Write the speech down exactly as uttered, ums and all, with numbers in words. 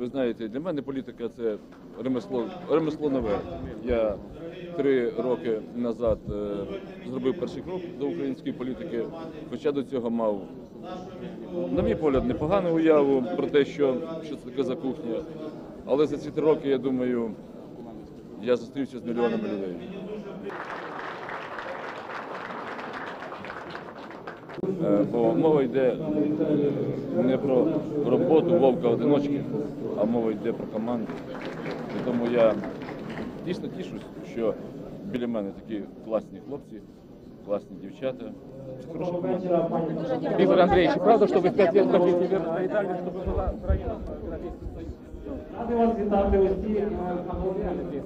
Ви знаєте, для мене політика – це ремесло, ремесло нове. Я три роки назад зробив перший крок до української політики, хоча до цього мав, на мій погляд, непогану уяву про те, що, що це таке за кухня. Але за ці три роки, я думаю, я зустрівся з мільйонами людей. Бо мова йде не про роботу вовка-одиночки, а мова йде про команду. І тому я дійсно тішусь, що біля мене такі класні хлопці, класні дівчата. Віктор Андрійович, правда, що ви в п'ять років хотіли вірити Італію, щоб була країна Європейського Союзу? Ради вас вітати усі на голові.